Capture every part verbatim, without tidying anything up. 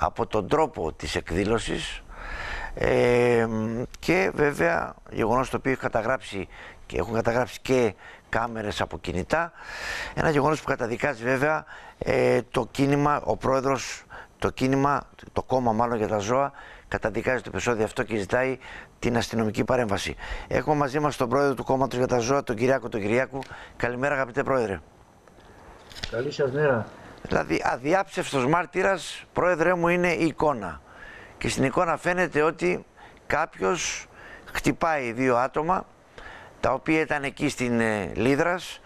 από τον τρόπο της εκδήλωσης ε, και βέβαια γεγονός το οποίο έχουν καταγράψει, έχουν καταγράψει και κάμερες από κινητά, ένα γεγονός που καταδικάζει βέβαια ε, το κίνημα, ο πρόεδρος, το κίνημα, το κόμμα μάλλον για τα ζώα, καταδικάζει το επεισόδιο αυτό και ζητάει την αστυνομική παρέμβαση. Έχουμε μαζί μας τον πρόεδρο του κόμματος για τα ζώα, τον Κυριάκο τον Κυριάκου. Καλημέρα αγαπητέ πρόεδρε. Καλή σας μέρα. Δηλαδή αδιάψευστος μάρτυρας, πρόεδρε μου, είναι η εικόνα. Και στην εικόνα φαίνεται ότι κάποιος χτυπάει δύο άτομα, τα οποία ήταν εκεί στην ε, Λίδρας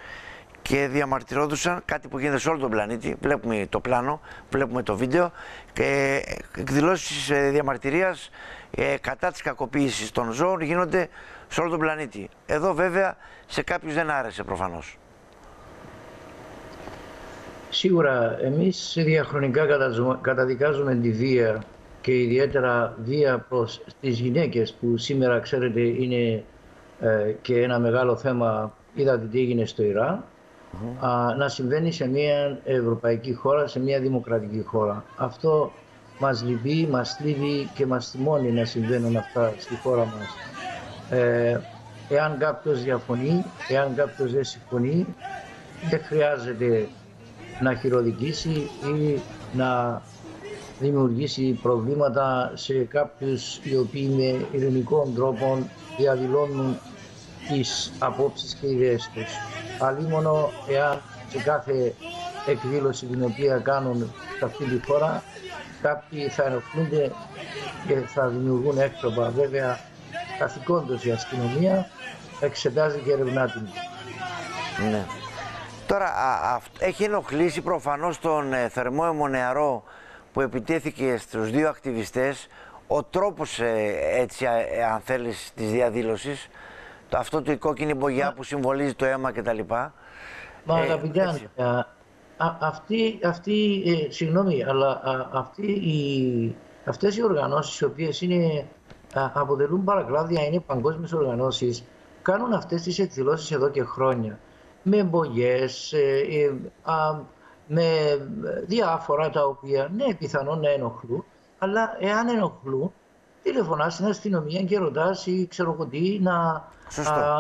και διαμαρτυρόντουσαν, κάτι που γίνεται σε όλο τον πλανήτη, βλέπουμε το πλάνο, βλέπουμε το βίντεο, ε, εκδηλώσεις ε, διαμαρτυρίας ε, κατά της κακοποίησης των ζώων γίνονται σε όλο τον πλανήτη. Εδώ βέβαια σε κάποιους δεν άρεσε προφανώς. Σίγουρα εμείς διαχρονικά καταδικάζουμε τη βία και ιδιαίτερα βία προς τις γυναίκες που σήμερα ξέρετε είναι ε, και ένα μεγάλο θέμα. Είδατε τι έγινε στο Ιρά. Mm-hmm. α, να συμβαίνει σε μια ευρωπαϊκή χώρα, σε μια δημοκρατική χώρα. Αυτό μας λυπεί, μας θλίβει και μας θυμώνει να συμβαίνουν αυτά στη χώρα μας. Ε, εάν κάποιος διαφωνεί, εάν κάποιος δεν συμφωνεί, δεν χρειάζεται να χειροδικήσει ή να δημιουργήσει προβλήματα σε κάποιους οι οποίοι με ειρηνικών τρόπων διαδηλώνουν τις απόψεις και ιδέες τους. Αλλήμωνο εάν σε κάθε εκδήλωση την οποία κάνουν σε αυτή τη χώρα κάποιοι θα ενοχλούνται και θα δημιουργούν έκτροπα. Βέβαια καθηκόντως η αστυνομία εξετάζει και ερευνά την. Ναι. Τώρα α, α, έχει ενοχλήσει προφανώς τον ε, θερμόαιμο νεαρό που επιτέθηκε στους δύο ακτιβιστές ο τρόπος ε, έτσι α, ε, αν θέλεις της διαδήλωσης, το, αυτό του η κόκκινη μπογιά που συμβολίζει το αίμα κτλ. Μα ε, αγαπητά, αυτή, αυτή ε, συγγνώμη, αλλά α, αυτή η, αυτές οι οργανώσεις οι οποίες είναι, α, αποτελούν παρακλάδια, είναι παγκόσμιες οργανώσεις, κάνουν αυτές τις εκδηλώσεις εδώ και χρόνια. Με μπογιές, ε, ε, α, με διάφορα τα οποία ναι, πιθανόν να ενοχλούν, αλλά εάν ενοχλούν, τηλεφωνάς στην αστυνομία και ρωτάς ή ξέρω κοντή να,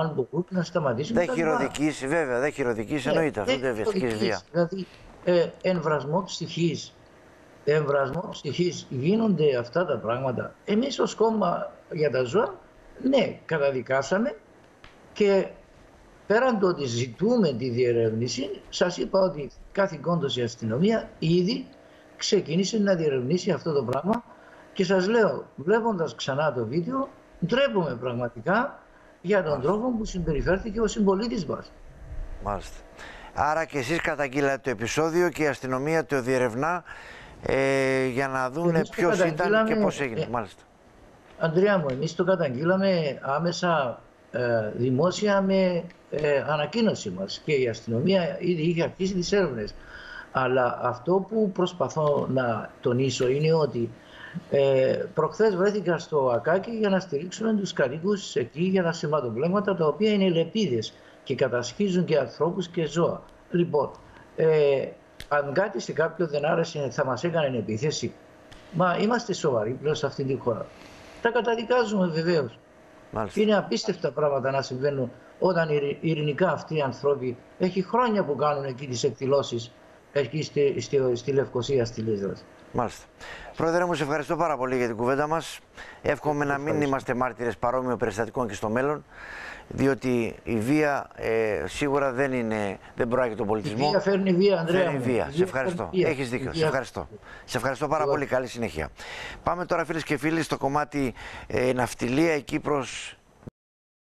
αν μπορούν να σταματήσουν. Δεν χειροδικείς, βέβαια, δεν χειροδικείς, εννοείται αυτό, δεν βιαστικής βία. Δηλαδή, ε, εμβρασμό ψυχής, εμβρασμό ψυχής γίνονται αυτά τα πράγματα. Εμείς ως κόμμα για τα ζώα, ναι, καταδικάσαμε και πέραν το ότι ζητούμε τη διερεύνηση, σας είπα ότι καθηκόντως η αστυνομία ήδη ξεκίνησε να διερευνήσει αυτό το πράγμα και σας λέω, βλέποντας ξανά το βίντεο, ντρέπομαι πραγματικά για τον Μάλιστα. τρόπο που συμπεριφέρθηκε ο συμπολίτης μας. Μάλιστα. Άρα και εσείς καταγγείλατε το επεισόδιο και η αστυνομία το διερευνά ε, για να δουν ποιος ήταν και πώς έγινε. Ε, Μάλιστα. Ανδρέα μου, εμείς το καταγγείλαμε άμεσα ε, δημόσια με Ε, ανακοίνωση μας και η αστυνομία ήδη είχε αρχίσει τις έρευνες. Αλλά αυτό που προσπαθώ να τονίσω είναι ότι ε, προχθές βρέθηκα στο Ακάκι για να στηρίξουμε τους κατοίκους εκεί για τα σηματοπλέγματα τα οποία είναι λεπίδες και κατασχίζουν και ανθρώπους και ζώα. Λοιπόν, ε, αν κάτι σε κάποιον δεν άρεσε θα μας έκανε επίθεση. Μα είμαστε σοβαροί πλέον σε αυτή τη χώρα. Τα καταδικάζουμε βεβαίως. Μάλιστα. Είναι απίστευτα πράγματα να συμβαίνουν όταν ειρηνικά αυτοί οι άνθρωποι έχει χρόνια που κάνουν εκεί τις εκδηλώσεις εκεί στη, στη, στη Λευκωσία, στη Λίδρα. Μάλιστα. Πρόεδρε μου, σε ευχαριστώ πάρα πολύ για την κουβέντα μας. Εύχομαι να μην είμαστε μάρτυρες παρόμοιων περιστατικών και στο μέλλον, διότι η βία ε, σίγουρα δεν, είναι, δεν προάγει τον πολιτισμό. Η βία φέρνει βία, Ανδρέα. Φέρνει βία. Σε ευχαριστώ. Έχεις δίκιο. Σε ευχαριστώ. Σε ευχαριστώ πάρα πολύ. Καλή συνέχεια. Πάμε τώρα, φίλες και φίλοι, στο κομμάτι ε, ναυτιλία εκεί προς